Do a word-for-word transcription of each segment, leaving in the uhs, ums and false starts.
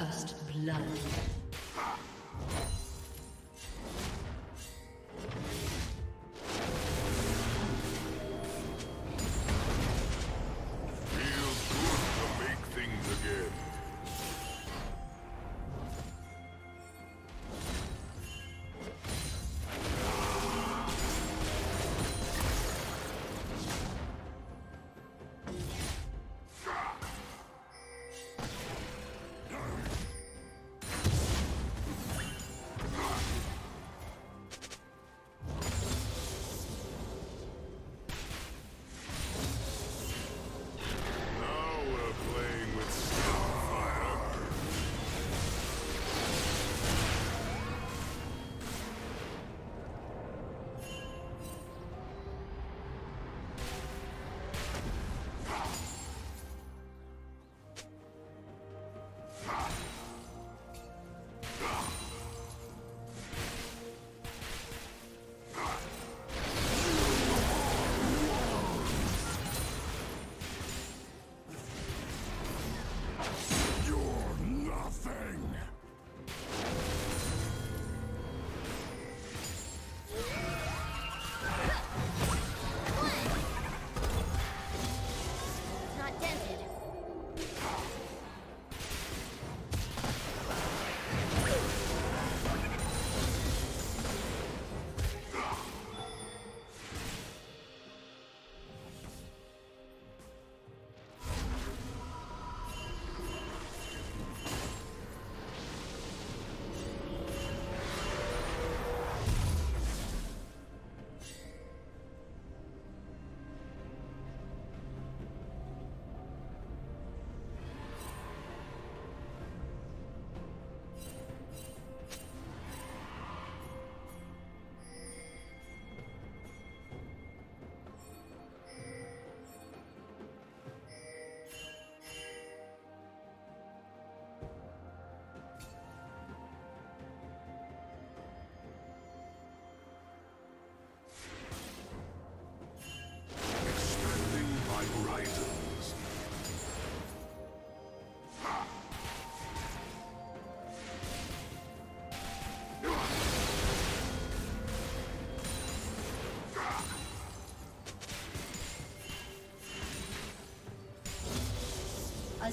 First blood. A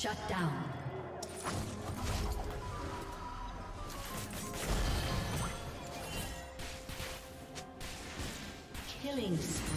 Shut down. Killing spree.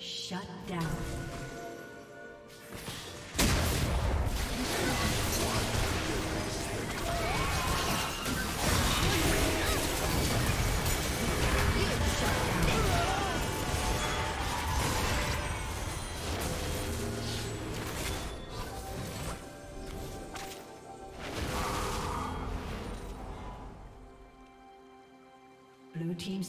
Shut down. Blue team's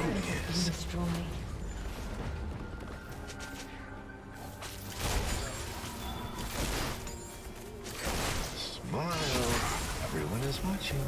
thing is... Destroyed. Smile. Everyone is watching.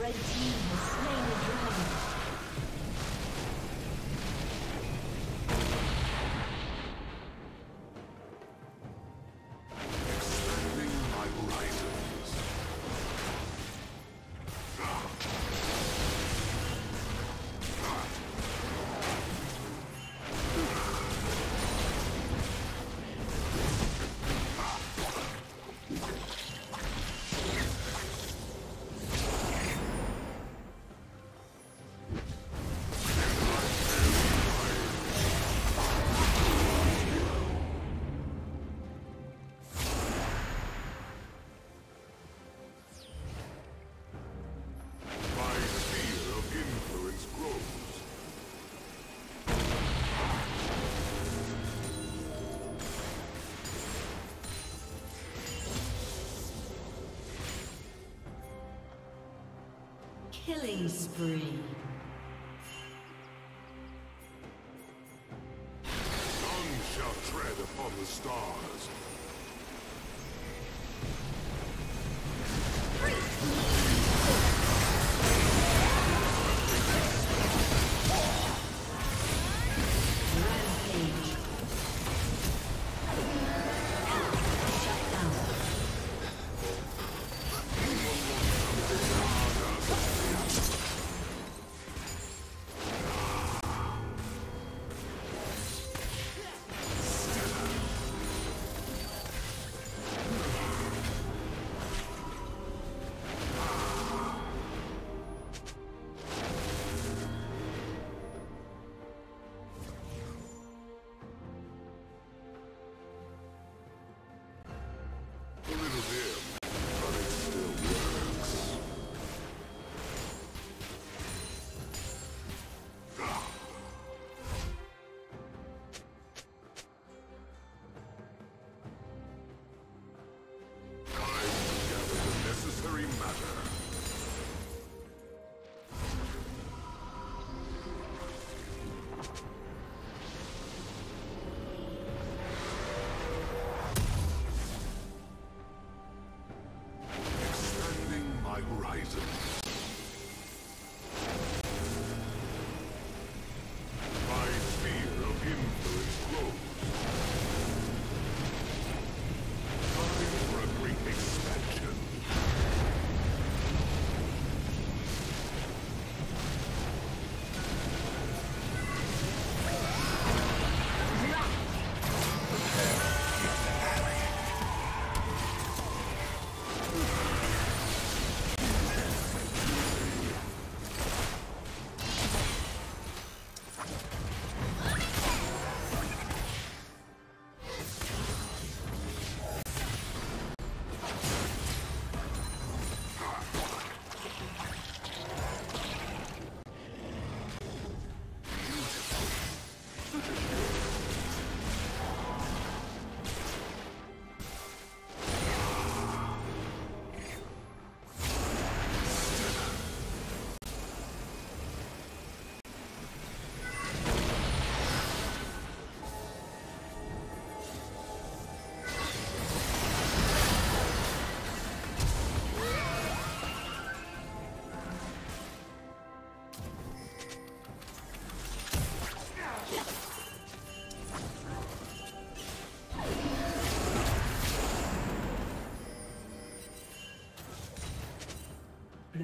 Red team has slain the dragon. Expanding my horizons. Killing spree. None shall tread upon the stars.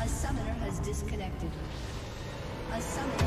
A summoner has disconnected. A summoner